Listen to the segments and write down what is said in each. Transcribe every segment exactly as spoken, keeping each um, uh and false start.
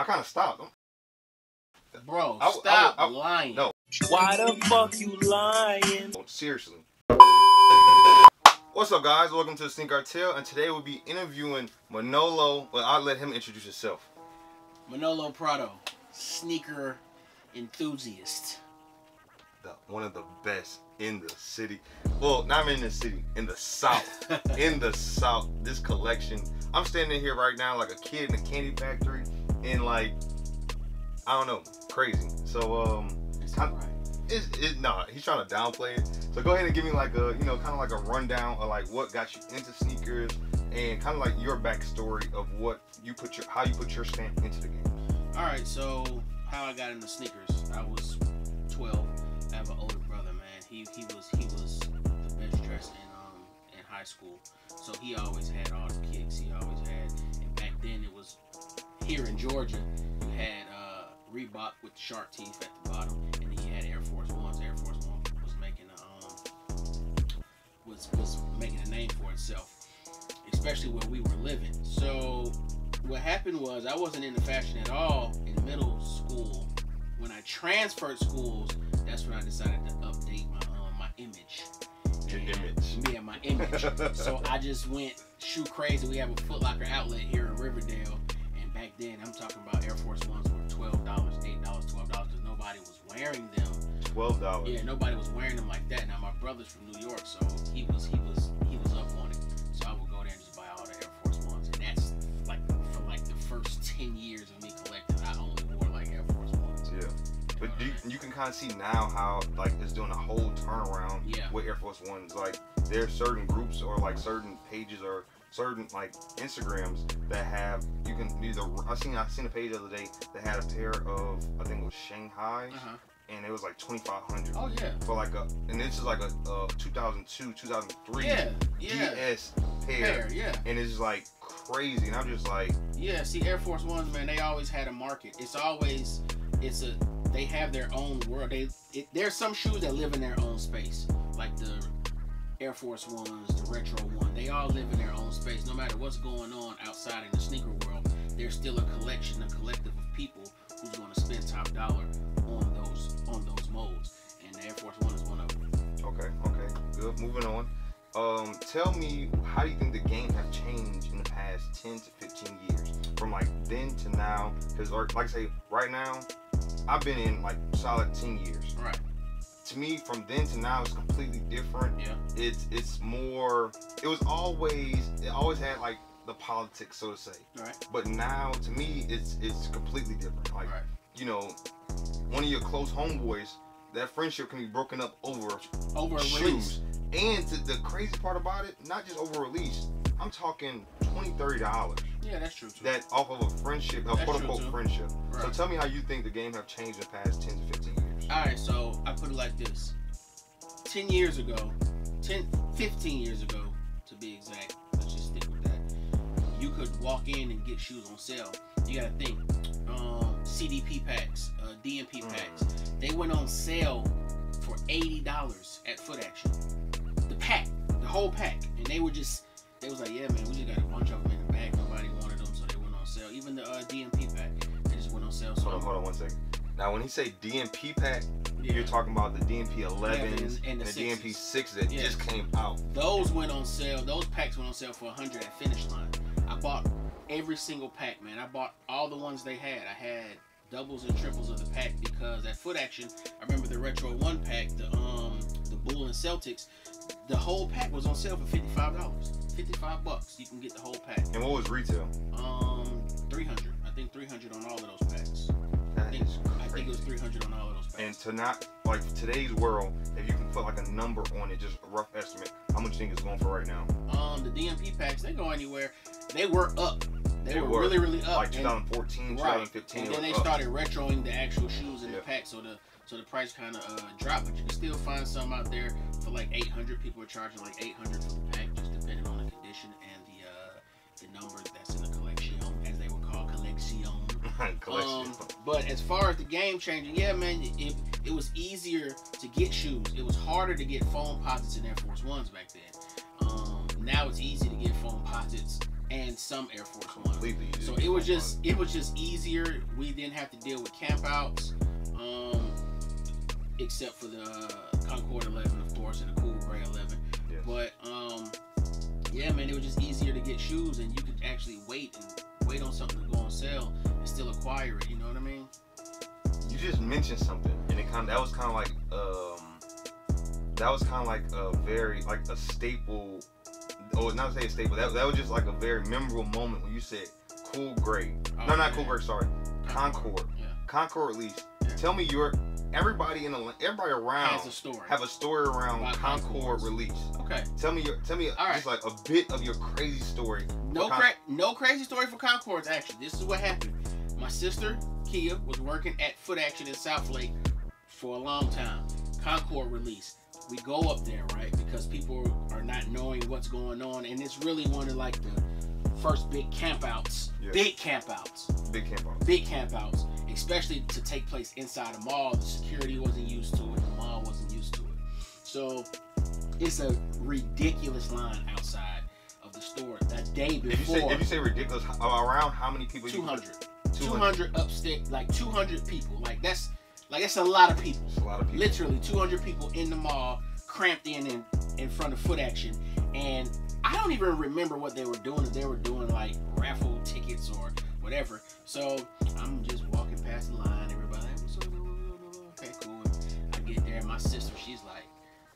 I kind of stopped. I'm, Bro, I, stop I, I, I, lying. No. Why the fuck you lying? Seriously. What's up, guys? Welcome to The Sneaker Cartel, and today we'll be interviewing Manolo. Well, I'll let him introduce himself. Manolo Prado, sneaker enthusiast. The, one of the best in the city. Well, not in the city, in the South. In the South, this collection. I'm standing here right now like a kid in a candy factory, and like, I don't know, crazy. So, um, it's all right. It's, it's nah, he's trying to downplay it. So go ahead and give me like a, you know, kind of like a rundown of like what got you into sneakers and kind of like your backstory of what you put your, how you put your stamp into the game. All right, so how I got into sneakers, I was twelve. I have an older brother, man. He he was he was the best dressed in um in high school. So he always had all the kicks. He always had. And back then it was here in Georgia. You had uh, Reebok with shark teeth at the bottom, and then you had Air Force Ones. Air Force One was making a, um was was making a name for itself, especially where we were living. So what happened was I wasn't into fashion at all in middle school. When I transferred schools, that's when I decided to update my um, my image. Your image. Yeah, my image. So I just went shoe crazy. We have a Foot Locker outlet here in Riverdale, and back then I'm talking about Air Force Ones were twelve dollars, eight dollars, twelve dollars, because nobody was wearing them. Twelve dollars. Yeah, nobody was wearing them like that. Now my brother's from New York, so he was he was he was up on it. So I would go there and just buy all the Air Force Ones, and that's like for like the first ten years of me collecting. I only wore like Air Force Ones. Yeah. But do you, you can kind of see now how like it's doing a whole turnaround yeah. with Air Force Ones. Like there are certain groups or like certain pages or certain like Instagrams that have you can either I seen I seen a page the other day that had a pair of I think it was Shanghai uh-huh. and it was like twenty five hundred. Oh yeah. For like a and this is like a, a two thousand two two thousand three yeah, yeah. D S pair, pair yeah and it's just like crazy and I'm just like yeah see Air Force Ones man they always had a market it's always it's a they have their own world. They it, there's some shoes that live in their own space, like the Air Force Ones, the Retro One. They all live in their own space. No matter what's going on outside in the sneaker world, there's still a collection, a collective of people who's going to spend top dollar on those on those molds. And the Air Force One is one of them. Okay, okay, good. Moving on. Um, tell me, how do you think the game have changed in the past ten to fifteen years, from like then to now? Because like I say, right now. I've been in like solid ten years. Right. To me, from then to now, it's completely different. Yeah. It's it's more. It was always it always had like the politics, so to say. Right. But now, to me, it's it's completely different. Like right. you know, one of your close homeboys, that friendship can be broken up over over shoes. And to the crazy part about it, not just over release. I'm talking twenty, thirty dollars. Yeah, that's true too. That off of a friendship, a quote unquote friendship. Right. So tell me how you think the game have changed in the past ten to fifteen years. All right, so I put it like this. ten years ago, ten, fifteen years ago to be exact, let's just stick with that. You could walk in and get shoes on sale. You gotta think, um, C D P packs, uh, D M P packs, mm. they went on sale for eighty dollars at Foot Action. The pack, the whole pack, and they were just, they was like, yeah, man, we just got a bunch of them in the bag. Nobody wanted them, so they went on sale. Even the uh, D M P pack, they just went on sale. So hold on, hold on one second. Now, when he say D M P pack, yeah. you're talking about the D M P elevens yeah, and the, and the D M P sixes that yeah. just came out. Those went on sale. Those packs went on sale for one hundred dollars at Finish Line. I bought every single pack, man. I bought all the ones they had. I had doubles and triples of the pack because at Foot Action, I remember the Retro One pack, the um, the Bull and Celtics. The whole pack was on sale for fifty-five dollars. fifty-five bucks. You can get the whole pack. And what was retail? Um, three hundred. I think three hundred on all of those packs. That I think, is crazy. I think it was three hundred on all of those packs. And to not, like today's world, if you can put like a number on it, just a rough estimate, how much you think it's going for right now? Um, the D M P packs, they go anywhere. They were up. They, they were, were really, really up. Like twenty fourteen, and, twenty fifteen. Right. And then they up. started retroing the actual shoes in yeah. the pack. So the So the price kind of uh, dropped, but you can still find some out there for like eight hundred. People are charging like eight hundred for the pack, just depending on the condition and the uh, the number that's in the collection, as they would call collection. collection. Um, but as far as the game changing, yeah, man, it, it was easier to get shoes. It was harder to get Foamposites and Air Force Ones back then. Um, now it's easy to get Foamposites and some Air Force Ones. So it was just it was just easier. We didn't have to deal with campouts, um, except for the Concord eleven, of course, and the Cool Gray eleven. Yes. But um, yeah, man, it was just easier to get shoes, and you could actually wait and wait on something to go on sale and still acquire it. You know what I mean? You just mentioned something, and it kind of, that was kind of like um, that was kind of like a very like a staple. Oh, not to say a staple. That, that was just like a very memorable moment when you said Cool Gray. Oh, no, not yeah. Cool Gray. Sorry, Concord. Yeah. Concord, at least. Yeah. Tell me your everybody in the everybody around has a story. Have a story around About Concord Concords. Release. Okay. Tell me your tell me All just right. like a bit of your crazy story. No cra no crazy story for Concords. Actually, this is what happened. My sister Kia was working at Foot Action in South Lake for a long time. Concord release. We go up there, right? Because people are not knowing what's going on, and it's really one of like the first big campouts, yeah. big campouts, big campouts, big campouts, especially to take place inside a mall. The security wasn't used to it, the mall wasn't used to it, so it's a ridiculous line outside of the store. That day before, if you say, if you say ridiculous, around how many people? two hundred, two hundred upstate, like two hundred people, like that's. Like, that's a lot of people. That's a lot of people. Literally, two hundred people in the mall, cramped in, in in front of Foot Action. And I don't even remember what they were doing. If they were doing, like, raffle tickets or whatever. So, I'm just walking past the line. Everybody, okay, cool. And I get there, and my sister, she's, like,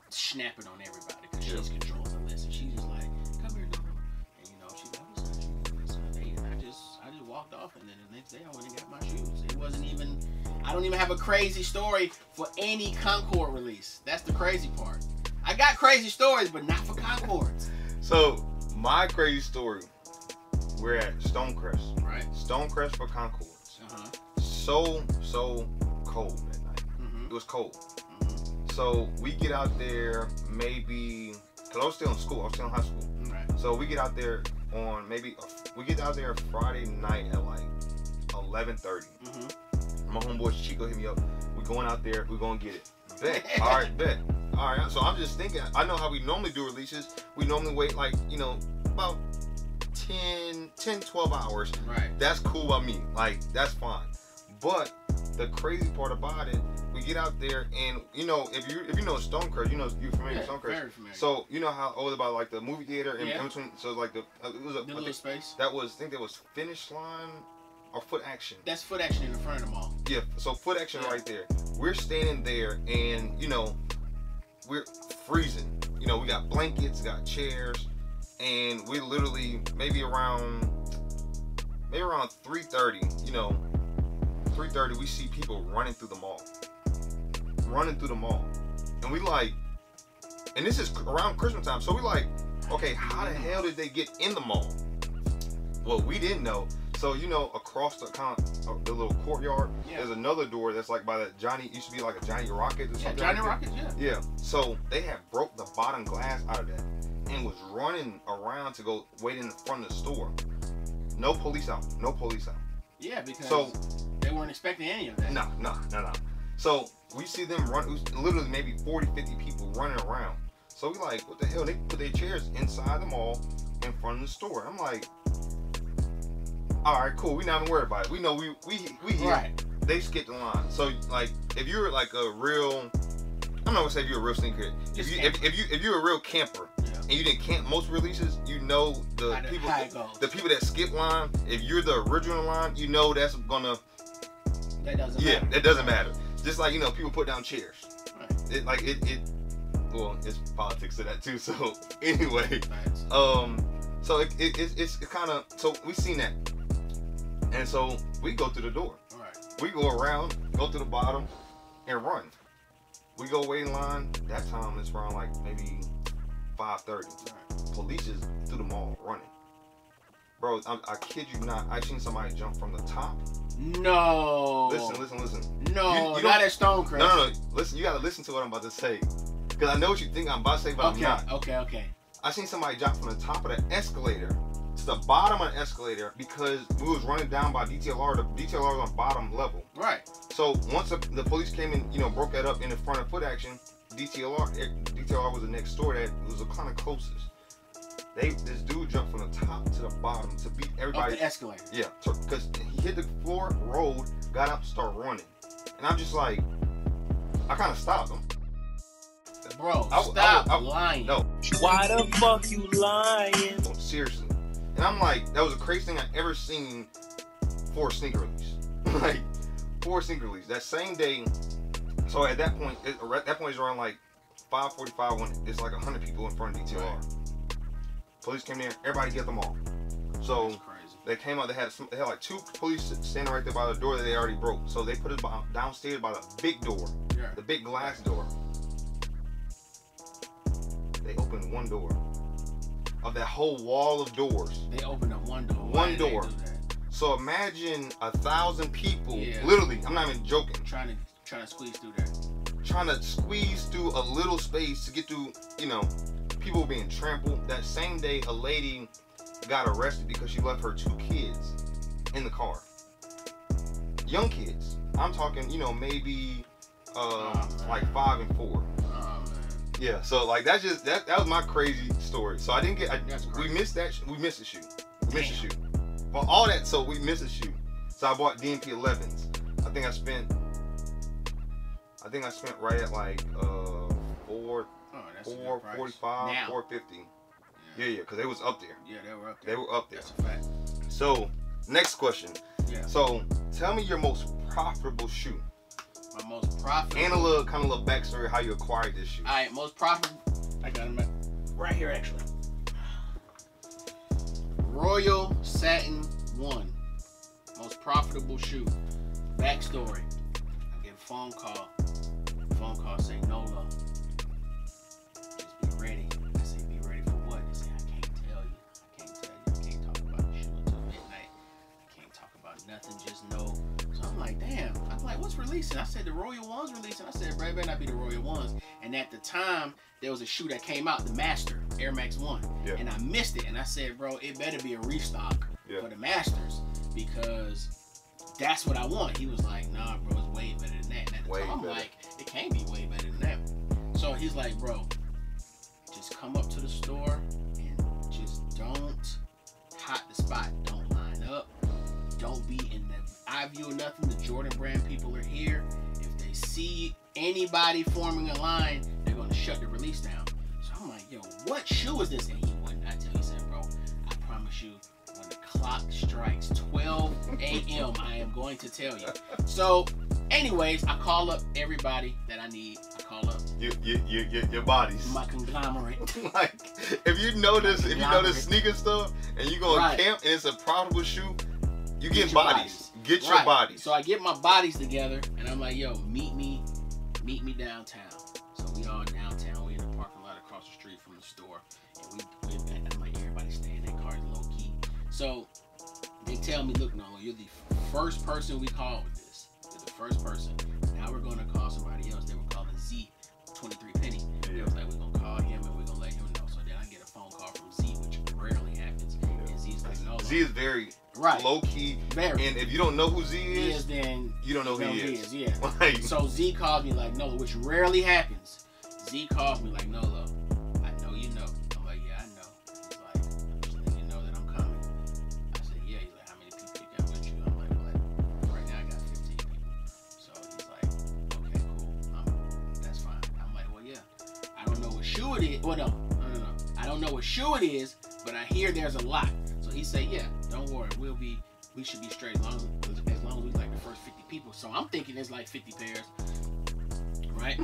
snapping on everybody. Because she's controlling the list. And she's just like, come here, little. And, you know, she's like, what's up? And I just, I just walked off. And then the next day, I went and got my shoes. It wasn't even... I don't even have a crazy story for any Concord release. That's the crazy part. I got crazy stories, but not for Concords. So, my crazy story, we're at Stonecrest. Right. Stonecrest for Concords. Uh-huh. So, so cold that night. Mm-hmm. It was cold. Mm-hmm. So, we get out there maybe, because I was still in school. I was still in high school. Right. So, we get out there on maybe, we get out there Friday night at like eleven thirty. Mm-hmm. My homeboy Chico hit me up. We're going out there. We're going to get it. Bet. All right, bet. All right. So I'm just thinking. I know how we normally do releases. We normally wait like, you know, about ten, twelve hours. Right. That's cool by me. Like, that's fine. But the crazy part about it, we get out there and, you know, if you if you know Stonecrest, you know, you're familiar yeah, with Stonecrest. Very familiar. So, you know how old about like the movie theater and yeah. between, so like the, it was a the little space. That was, I think that was Finish Line. Or Foot Action. That's Foot Action in the front of the mall. Yeah, so Foot Action yeah. right there. We're standing there and, you know, we're freezing. You know, we got blankets, got chairs, and we literally maybe around, maybe around three thirty, you know, three thirty, we see people running through the mall. Running through the mall. And we like, and this is around Christmas time, so we like, okay, how the hell did they get in the mall? Well, we didn't know. So, you know, across the kind of, the little courtyard, yeah. there's another door that's like by the Johnny, used to be like a Johnny Rocket or yeah, something. Johnny like Rocket, yeah. Yeah. So they had broke the bottom glass out of that and was running around to go wait in front of the store. No police out. No police out. Yeah, because so, they weren't expecting any of that. No, no, no, no. So we see them run, it was literally maybe forty, fifty people running around. So we like, what the hell? They put their chairs inside the mall in front of the store. I'm like... All right, cool. We're not even worried about it. We know we we we here. Right. They skipped the line. So like, if you're like a real, I'm not gonna say if you're a real sneakerhead. If you if, if you if you're a real camper yeah. and you didn't camp most releases, you know the I people that, the people that skip line. If you're the original line, you know that's gonna. That doesn't. Yeah, matter. It doesn't matter. Just like you know, people put down chairs. Right. It like it it. Well, it's politics to that too. So anyway, right. um, so it, it, it it's kind of so we seen that. And so we go through the door. All right. We go around, go to the bottom, and run. We go wait in line. That time it's around like maybe five thirty. Right. Police is through the mall running. Bro, I, I kid you not. I seen somebody jump from the top. No. Listen, listen, listen. No, you, you not at Stonecrest. No, no, no. Listen, you gotta listen to what I'm about to say, because I know what you think I'm about to say, but okay, I'm not. Okay, okay. I seen somebody jump from the top of the escalator. To the bottom of the escalator because we was running down by D T L R. The D T L R was on bottom level. Right. So once the, the police came and you know broke that up in the front of Foot Action, D T L R D T L R was the next store that was the kind of closest. They this dude jumped from the top to the bottom to beat everybody. Up the escalator. Yeah, because he hit the floor, rolled, got up, started running, and I'm just like, I kind of stopped him. Bro, I, stop I, I, I, lying. No. Why the fuck you lying? No, seriously. And I'm like, that was the craziest thing I ever seen for a sneaker release. Like, for a sneaker release. That same day, so at that point, it, at that point it's around like five forty-five when it's like one hundred people in front of D T L R. Right. Police came there, everybody get them off. So that's crazy. They came out, they had, a, they had like two police standing right there by the door that they already broke. So they put us downstairs by the big door, yeah. the big glass door. They opened one door of that whole wall of doors. They opened up one door. One door. So imagine a thousand people, yeah. literally, I'm not even joking. Trying to trying to squeeze through there. Trying to squeeze through a little space to get through, you know, people being trampled. That same day, a lady got arrested because she left her two kids in the car. Young kids. I'm talking, you know, maybe uh, oh, like five and four. Yeah, so like that's just that that was my crazy story. So I didn't get I, we missed that we missed a shoe. We missed a shoe. But all that so we missed a shoe. So I bought D M P elevens. I think I spent I think I spent right at like uh four oh, four forty five, four fifty. Yeah, yeah, because they was up there. Yeah, they were up there. They were up there. That's a fact. So next question. Yeah. So tell me your most profitable shoe. My most profitable. And a little kind of little backstory how you acquired this shoe. All right, most profitable. I got him right here actually. Royal Satin one, most profitable shoe. Backstory. I get a phone call. Phone call say Nola. Just be ready. I say be ready for what? They say I can't tell you. I can't tell you. I can't talk about the shoe until midnight. I can't talk about nothing. Just know. So I'm like, damn. I'm like, what's releasing? I said, the Royal Ones releasing. I said, bro, it better not be the Royal Ones. And at the time, there was a shoe that came out, the Master Air Max One. Yeah. And I missed it. And I said, bro, it better be a restock yeah. for the Masters because that's what I want. He was like, nah, bro, it's way better than that. And at the way time, I'm like, it can't be way better than that. So he's like, bro, just come up to the store and just don't hot the spot. Don't line up. Don't be in the eye view or nothing. The Jordan brand people are here. If they see anybody forming a line, they're going to shut the release down. So I'm like, yo, what shoe is this? And he wouldn't. I tell you, said, bro, I promise you, when the clock strikes twelve A M, I am going to tell you. So, anyways, I call up everybody that I need. I call up your your your, your bodies. My conglomerate. Like, if you notice, if you notice sneaker stuff, and you go right. to camp, and it's a profitable shoe. You get, get bodies. bodies. Get right. your bodies. So I get my bodies together, and I'm like, yo, meet me, meet me downtown. So we all downtown. We in the parking lot across the street from the store, and we went back. And I'm like, everybody stay in their cars low key. So they tell me, look, Nolan, you're the first person we called with this. You're the first person. Now we're gonna call somebody else. They were calling Z twenty-three Penny. Yeah. They was like, we're gonna call him, and we're gonna let him know. So then I get a phone call from Z, which rarely happens. And Z's like, no. Z is very. Right. Low key. Very. And if you don't know who Z is, is then you don't know who he is. is yeah. Like, so Z calls me like, Nola, which rarely happens. Z calls me like, Nola, I know you know. I'm like, yeah, I know. He's like, I'm just letting you know that I'm coming. I said, yeah. He's like, how many people you got with you? I'm like, well, right now I got fifteen people. So he's like, okay, cool. I'm, that's fine. I'm like, well, yeah. I don't know what shoe it is. Well, no, no, no, no. I don't know what shoe it is, but I hear there's a lot. So he said, yeah. Don't worry, we'll be, we should be straight as long as, as long as we like the first fifty people. So I'm thinking it's like fifty pairs, right?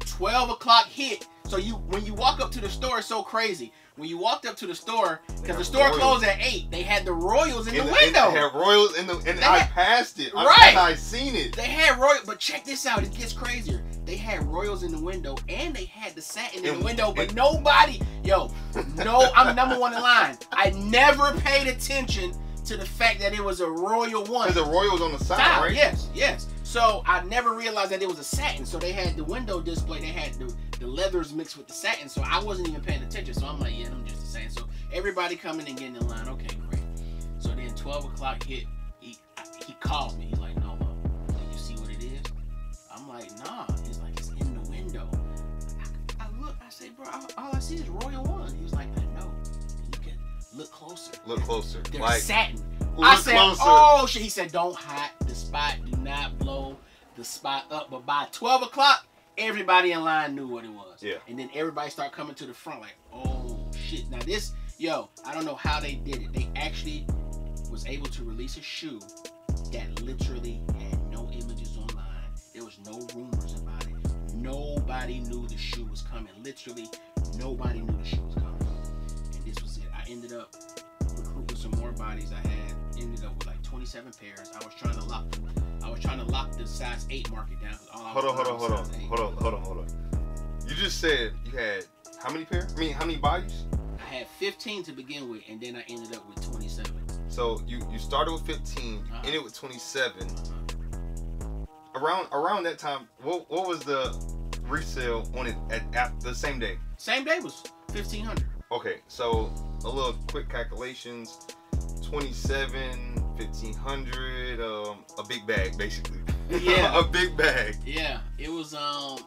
twelve o'clock hit. So you, when you walk up to the store, it's so crazy. When you walked up to the store, because the store royals. closed at eight, they had the Royals in, in the, the window. They had Royals in the, and they I had, passed it. I, right. I seen it. They had Royal, but check this out, it gets crazier. They had Royals in the window, and they had the Satin in the window, but nobody, yo, no, I'm number one in line. I never paid attention to the fact that it was a Royal One. Because the Royals on the side, side, right? Yes, yes. So I never realized that it was a Satin. So they had the window display, they had the, the leathers mixed with the Satin, so I wasn't even paying attention. So I'm like, yeah, I'm just the same. So everybody coming and getting in line, okay, great. So then twelve o'clock hit, he, he calls me, he's like, no, did you see what it is? I'm like, nah. He's like, it's in the window. I, I look, I say, bro, all, all I see is Royal One. He was like, I know. Look closer. They're like, satin. Look I said, closer. Oh shit. He said, don't hide the spot. Do not blow the spot up. But by twelve o'clock, everybody in line knew what it was. Yeah. And then everybody started coming to the front like, oh shit. Now this, yo, I don't know how they did it. They actually was able to release a shoe that literally had no images online. There was no rumors about it. Nobody knew the shoe was coming. Literally, nobody knew the shoe was coming. And this was it. I ended up recruiting some more bodies. I had ended up with like twenty-seven pairs. I was trying to lock them. I was trying to lock the size eight market down. All I hold, on, hold, on, hold, on. hold on, hold on, hold on, hold on. You just said you had how many pairs? I mean, how many bodies? I had fifteen to begin with, and then I ended up with twenty-seven. So you you started with fifteen, uh-huh. ended with twenty-seven. Uh-huh. Around around that time, what what was the resale on it at, at the same day? Same day was fifteen hundred. Okay, so a little quick calculations: twenty-seven, fifteen hundred, um, a big bag basically. Yeah, a big bag. Yeah, it was um,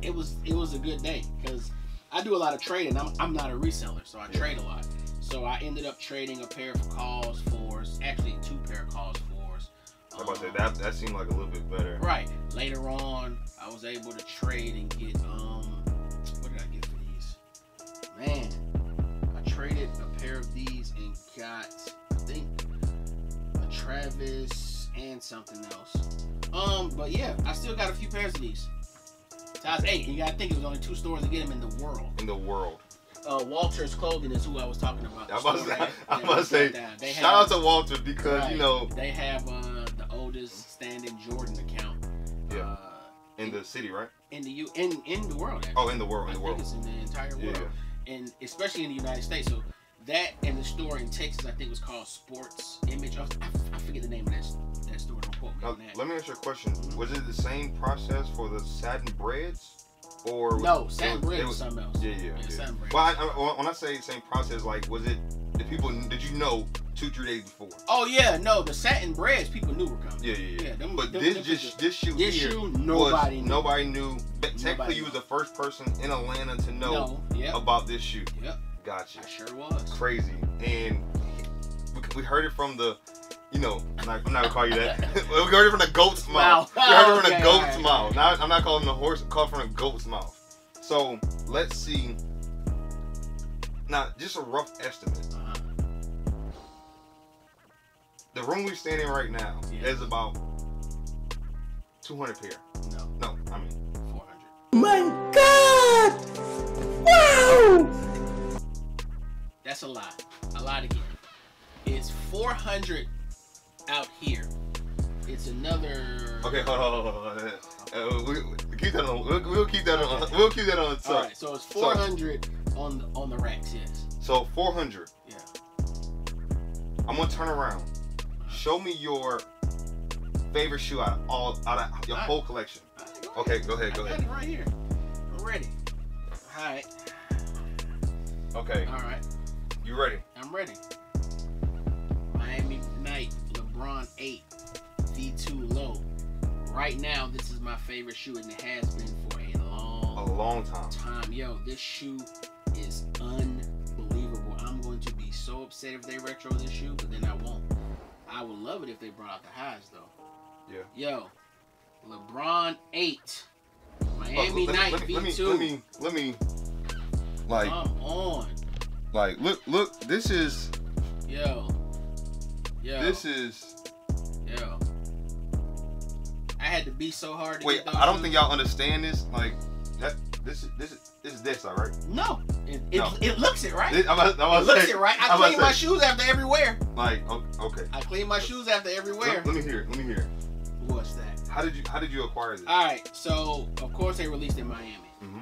it was it was a good day because I do a lot of trading. I'm I'm not a reseller, so I yeah. trade a lot. So I ended up trading a pair of Calls Fours, actually two pair of Calls Fours. I'm about to say, that, that seemed like a little bit better. Right. Later on, I was able to trade and get, um, what did I get for these? Man, I traded a pair of these and got, I think, a Travis and something else. Um, but yeah, I still got a few pairs of these. Size eight. You gotta think it was only two stores to get them in the world. In the world. Uh, Walter's Clothing is who I was talking about. I'm about to say, I'm about to say shout have, out to Walter because, right, you know. They have, um. oldest standing Jordan account. Yeah. Uh, in, in the city, right? In the U in in the world. Actually. Oh, in the world, in I the think world. It's in the entire world, yeah. And especially in the United States. So that and the store in Texas, I think was called Sports Image. I, I forget the name of that that store. Don't quote me now, on that. Let me ask you a question. Mm-hmm. Was it the same process for the satin breads, or was, no? Satin breads was something else. Yeah, yeah. yeah, yeah. Satin breads. Well, I, I, when I say same process, like was it? Did people? Did you know? Two, three days before. Oh yeah, no, the satin breads people knew were coming. Yeah, yeah, yeah. yeah them, but them, this them just this shoe this here shoe, nobody was, knew. Nobody knew. Technically, nobody you knew. Was the first person in Atlanta to know no. yep. about this shoe. Yep. Gotcha. I sure was. Crazy, and we, we heard it from the, you know, I'm not, I'm not gonna call you that. We heard it from the goat's mouth. Wow. We heard it from okay, the goat's right, mouth. Right. Now I'm not calling the horse. Call from the goat's mouth. So let's see. Now, just a rough estimate. Uh-huh. The room we're standing in right now yeah. is about two hundred pair. No. No, I mean four hundred. My God! Wow! That's a lot. A lot again. It's four hundred out here. It's another... Okay, hold on, hold on, hold on. Uh, we, we keep that on, we'll, we'll keep that on, okay. we'll keep that on the top. All right, so it's four hundred so, on, the, on the racks, yes. So four hundred. Yeah. I'm gonna turn around. Show me your favorite shoe out of all out of your I, whole collection. I, go okay, go ahead, go I ahead. Got it right here. I'm ready. All right. Okay. All right. You ready? I'm ready. Miami Knight LeBron eight V two low. Right now, this is my favorite shoe, and it has been for a long, a long time. Time, yo, this shoe is unbelievable. I'm going to be so upset if they retro this shoe, but then I won't. I would love it if they brought out the highs, though. Yeah. Yo, LeBron eight, Miami Knight V two. Let me, let me, like. Come on. Like, look, look. This is. Yo. Yo. This is. Yo. I had to be so hard. To Wait, get I don't dudes. think y'all understand this. Like, that. This is this is this, this all right? No, it it, no. it looks it right. It, I'm about, I'm about it looks say, it right. I I'm clean my say. shoes after every wear. Like okay. I clean my shoes after every wear. Let, let me hear. Let me hear. What's that? How did you How did you acquire this? All right. So of course they released in Miami. Mm-hmm.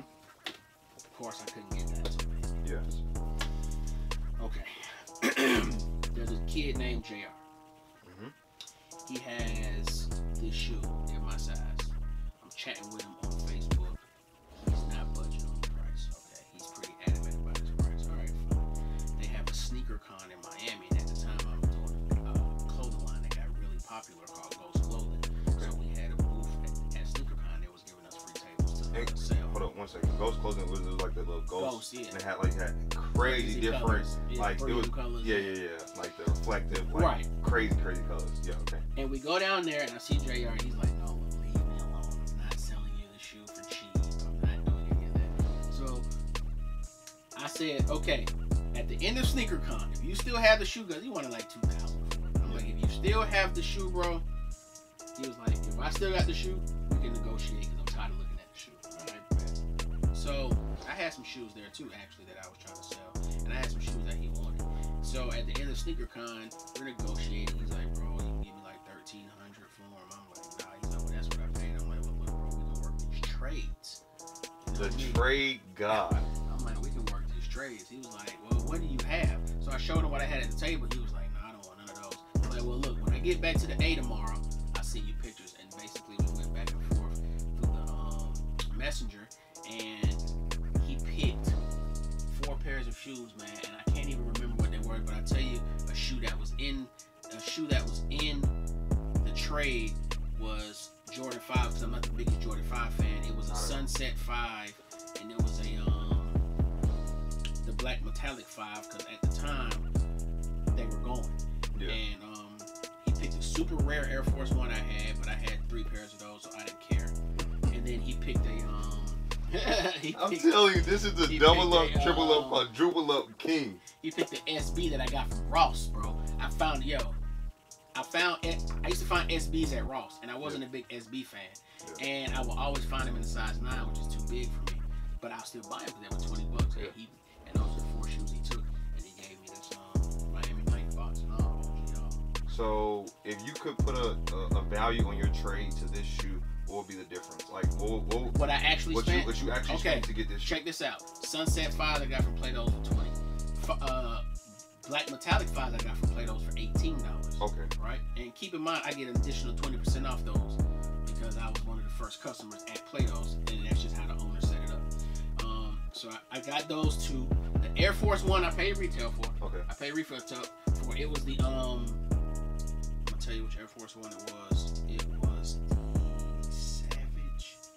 Of course I couldn't get that. Yes. Okay. There's a kid named J R. Mm-hmm. He has this shoe in my size. I'm chatting with him on Facebook. Sneaker Con in Miami, and at the time I was doing a clothing line that got really popular called Ghost Clothing. Okay. So we had a booth at, at Sneaker Con that was giving us free tables to they, hold up one second. Ghost Clothing was like the little ghost, ghost yeah. and they had like that crazy, crazy different, yeah, like it was, colors. yeah, yeah, yeah, like the reflective, like right. crazy, crazy colors. Yeah, okay. And we go down there, and I see J R, and he's like, "No, leave me alone. I'm not selling you the shoe for cheese. I'm not doing any of that." So I said, "Okay." At the end of Sneaker Con, if you still have the shoe, because he wanted like two thousand. I'm yeah. like, if you still have the shoe, bro. He was like, if I still got the shoe, we can negotiate because I'm tired of looking at the shoe. All right, so I had some shoes there too, actually, that I was trying to sell, and I had some shoes that he wanted. So at the end of Sneaker Con, we're negotiating. He's like, bro, you can give me like thirteen hundred for them. I'm like, nah. He's like, well, that's what I paid. I'm like, well, look, bro, we can work these trades. You know, the we, trade god. I'm like, we can work these trades. He was like, well, what do you have? So I showed him what I had at the table. He was like, no, nah, I don't want none of those. I'm like, well, look, when I get back to the A tomorrow. Send you pictures, and basically we went back and forth through the um, messenger, and he picked four pairs of shoes, man, and I can't even remember what they were, but I tell you, a shoe that was in a shoe that was in the trade was Jordan Five, because I'm not the biggest Jordan Five fan. It was a Sunset Five, and it was a um, the Black Metallic Five, because at the time they were going, yeah. and um, picked a super rare Air Force One I had, but I had three pairs of those, so I didn't care. And then he picked a um. he I'm picked, telling you, this is the double up, a, triple um, up, quadruple up king. He picked the S B that I got from Ross, bro. I found yo, I found I used to find S Bs at Ross, and I wasn't yeah. a big S B fan, yeah. and I will always find them in a size nine, which is too big for me. But I'll still buy them for them for twenty bucks. Yeah. And, he, and those are the four shoes he took, and he gave me this um, Miami Knight box and all. So, if you could put a, a, a value on your trade to this shoe, what would be the difference? Like, what, what, what I actually what spent? You, what you actually okay. spent to get this shoe? Check this out. Sunset Five I got from Play-Doh's for twenty dollars. F uh, Black Metallic Five I got from Play-Doh's for eighteen dollars. Okay. Right? And keep in mind, I get an additional twenty percent off those because I was one of the first customers at Play-Doh's, and that's just how the owner set it up. Um, so, I, I got those two. The Air Force One I paid retail for. Okay. I paid retail for. It was the... um. Tell you which Air Force One it was. It was the Savage Beast.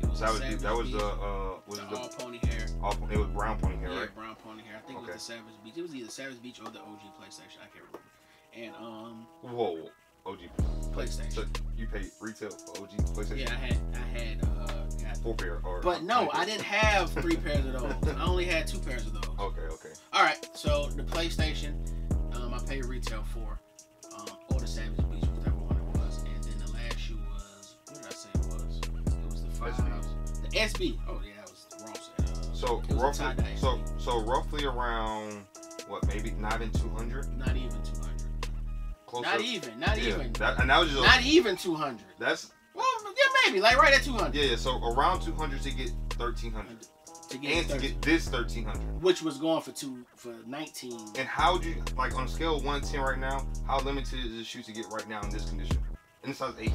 It was Savage Beast. That was the uh, was the, the all pony hair. All, it was brown pony hair, yeah, right? Brown pony hair. I think okay. it was the Savage Beast. It was either Savage Beach or the O G PlayStation. I can't remember. And um. Whoa, O G PlayStation. So you paid retail for O G PlayStation? Yeah, I had I had uh got four pair or. But no, I didn't have three pairs of those. I only had two pairs of those. Okay, okay. All right, so the PlayStation. Um, I paid retail for um, or the Savage Beach, whichever one it was, and then the last shoe was what did I say it was? It was the five, S B. The S B. Oh yeah, that was Ross. Uh, so roughly, so so roughly around what? Maybe not even two hundred. Not even two hundred. Not even. Not yeah, even. That, and that was just not a, even two hundred. That's well, yeah, maybe like right at two hundred. Yeah, yeah. So around two hundred to get thirteen hundred. To get and to get this thirteen hundred, which was going for two for nineteen. And how do you like on a scale of one to ten right now? How limited is this shoe to get right now in this condition? In size eight.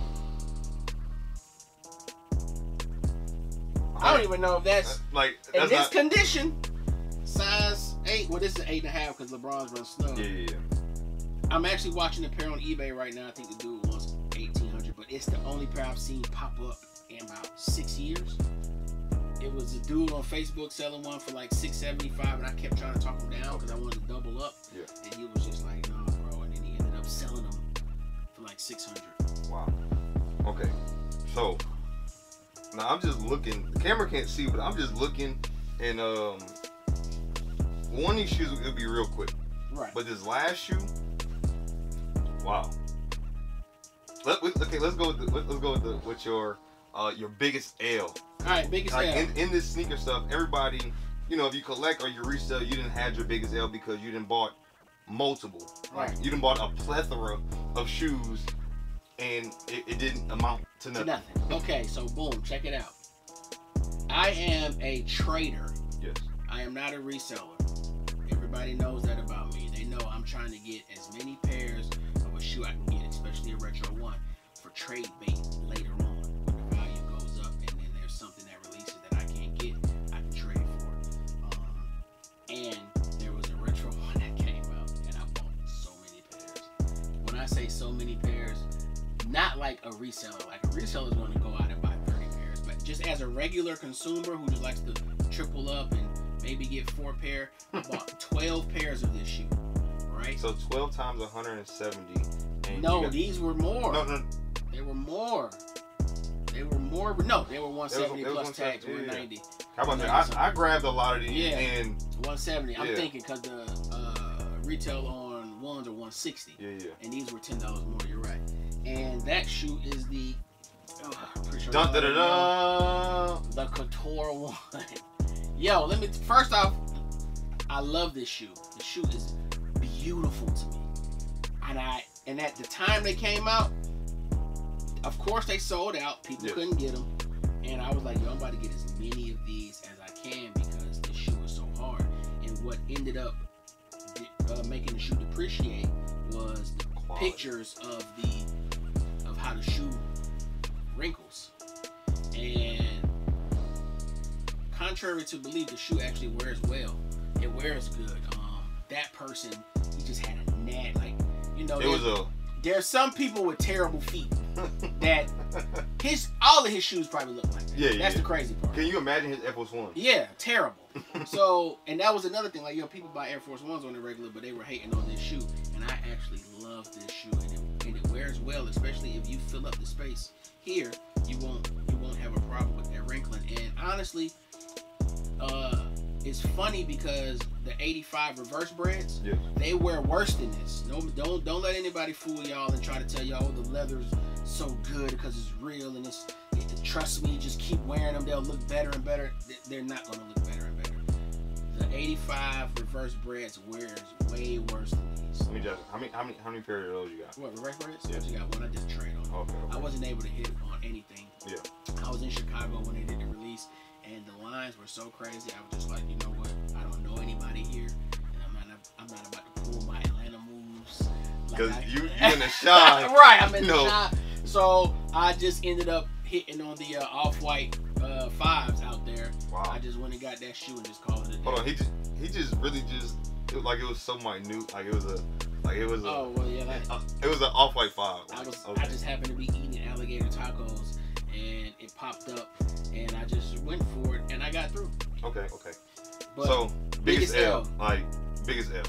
I don't even know if that's uh, like that's in this not, condition. Size eight. Well, this is eight and a half because LeBron's run snug. Yeah, yeah, yeah. I'm actually watching a pair on eBay right now. I think the dude wants eighteen hundred, but it's the only pair I've seen pop up in about six years. It was a dude on Facebook selling one for like six seventy-five, and I kept trying to talk him down because I wanted to double up. Yeah. And he was just like, "Nah, bro," and then he ended up selling them for like six hundred. Wow. Okay. So now I'm just looking. The camera can't see, but I'm just looking, and um, one of these shoes will be real quick. Right. But this last shoe, wow. Let, we, okay, let's go with the, let, let's go with the with your. Uh, your biggest L. All right, biggest like L. In, in this sneaker stuff, everybody, you know, if you collect or you resell, you didn't have your biggest L because you didn't bought multiple. Right. Like, you didn't bought a plethora of shoes, and it, it didn't amount to nothing. To nothing. Okay, so boom, check it out. I am a trader. Yes. I am not a reseller. Everybody knows that about me. They know I'm trying to get as many pairs of a shoe I can get, especially a Retro One, for trade bait later on. And there was a Retro One that came out, and I bought so many pairs. When I say so many pairs, not like a reseller. Like a reseller is going to go out and buy thirty pairs. just as a regular consumer who just likes to triple up and maybe get four pair, I bought twelve pairs of this shoe, right? So twelve times one hundred seventy. And no, got... these were more. No, no. They were more. They were more. No, they were one seventy was, plus tax, one ninety. Yeah. How about I, I grabbed a lot of these. Yeah, and one seventy. Yeah. I'm thinking because the uh, retail on ones are one sixty. Yeah, yeah. And these were ten dollars more. You're right. And that shoe is the oh, sure dun, da, da, da. the Couture One. Yo, let me first off. I love this shoe. The shoe is beautiful to me, and I and at the time they came out, of course they sold out. People yes. couldn't get them, and I was like, yo, I'm about to get as many of these as I can because this shoe is so hard. And what ended up uh, making the shoe depreciate was the Quality. pictures of the of how the shoe wrinkles. And contrary to belief, the shoe actually wears well. It wears good. Um, that person, he just had a gnat. Like, you know, there was a... there's some people with terrible feet that his all of his shoes probably look like that. Yeah, yeah. That's yeah. the crazy part. Can you imagine his Air Force Ones? Yeah, terrible. So, and that was another thing. Like, yo, people buy Air Force Ones on the regular, but they were hating on this shoe. And I actually love this shoe, and it, and it wears well, especially if you fill up the space here. You won't you won't have a problem with that wrinkling. And honestly, uh, it's funny because the eighty-five Reverse Breads, yes. they wear worse than this. No, don't don't let anybody fool y'all and try to tell y'all the leather's so good because it's real and it's. It, trust me, just keep wearing them; they'll look better and better. They're not going to look better and better. The eighty-five Reverse Breads wears way worse than these. Let me just how many how many how many pairs of those you got? What Reverse Breads? Yes. You got one. I just traded on. Okay, okay. I wasn't able to hit on anything. Yeah. I was in Chicago when they did the release, and the lines were so crazy. I was just like, you know what? I don't know anybody here, and I'm not I'm not about to pull my Atlanta moves. Because like you you in the shop. Right. I'm in no. the shop. So I just ended up hitting on the uh, Off-White uh, Fives out there. Wow. I just went and got that shoe and just called it a day. Hold on, he just, he just really just, it was like it was so minute, like it was a, like it was a, oh, well, yeah, like, uh, it was an Off-White Five. Like, I, was, okay. I just happened to be eating alligator tacos and it popped up and I just went for it and I got through. Okay, okay. But so, biggest, biggest L, L, like biggest L.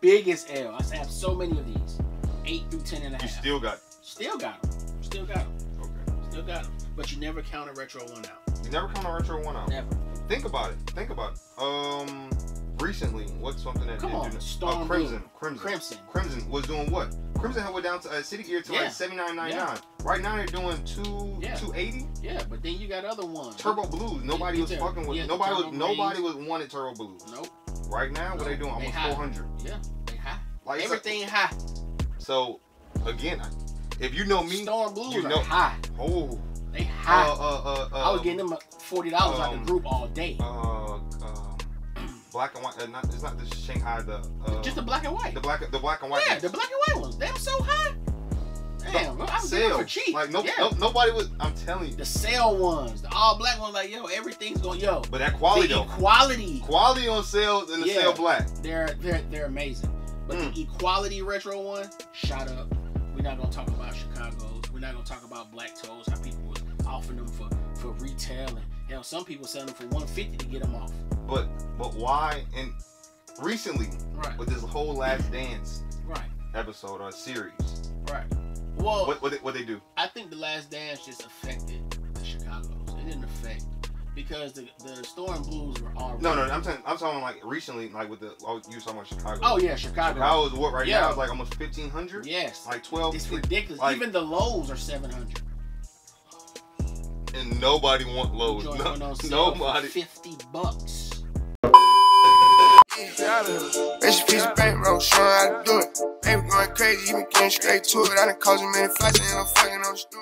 Biggest L. I have so many of these, eight through ten and a half. You still got Still got them. Still got them. Okay. Still got them. But you never count a Retro One out. You never count a Retro One out. Never. Think about it. Think about it. Um, recently, what's something that Come did on, do Storm uh, Crimson, Crimson. Crimson. Crimson was doing what? Crimson had went down to uh, City Gear to yeah. like seventy-nine ninety-nine. Yeah. Right now they're doing two yeah. two eighty. Yeah, but then you got other ones. Turbo Blues. Nobody was fucking with. Yeah, nobody was. Greens. Nobody was wanted Turbo Blues. Nope. Right now, nope. what they doing? Almost four hundred. Yeah. They high. Like, everything like, high. So, again. I, If you know me, Storm Blues you know, are high. Oh, they high. Uh, uh, uh, uh, I was getting them forty dollars um, out of the group all day. Uh, uh, black and white. Uh, not, it's not the Shanghai. The uh, just the black and white. The black, the black and white. Yeah, ones. the black and white ones. They were so high. Damn, no, I'm sale. Getting for cheap. Like no, yeah. no, nobody was. I'm telling you. The sale ones, the all black ones. Like yo, everything's going yo. But that quality though. Quality. Quality on sale and the yeah, sale black. They're they're they're amazing. But mm. the equality Retro One, shot up. We're not gonna talk about Chicago's. We're not gonna talk about Black Toes. How people was offering them for for retail, and you know some people selling them for one fifty to get them off. But but why? And recently, right. with this whole Last Dance right. episode or series, right? Well, what what they, what they do? I think the Last Dance just affected the Chicago's. It didn't affect because the the Storm Blues were already. No, no, I'm talking. I'm talking like recently, like with the oh, you were talking about Chicago. Oh yeah, Chicago. Chicago is what right yeah. now is like almost fifteen hundred. Yes, like twelve. It's ridiculous. Like, even the lows are seven hundred. And nobody want lows. No, nobody. Fifty bucks. Rest in peace, bankroll, showing how to do it. Baby going crazy, you been getting straight to it. I done caused a man fights and I'm fucking on the story.